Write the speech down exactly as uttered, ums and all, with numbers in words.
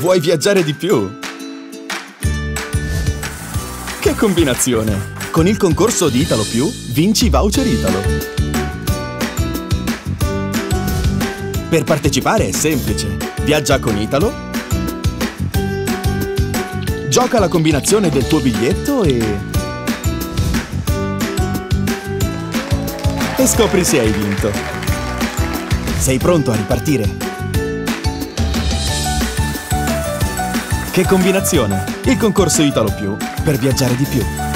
Vuoi viaggiare di più? Che combinazione! Con il concorso di Italo Più, vinci voucher Italo. Per partecipare è semplice. Viaggia con Italo, gioca la combinazione del tuo biglietto e... e scopri se hai vinto. Sei pronto a ripartire? Che combinazione! Il concorso Italo Più per viaggiare di più.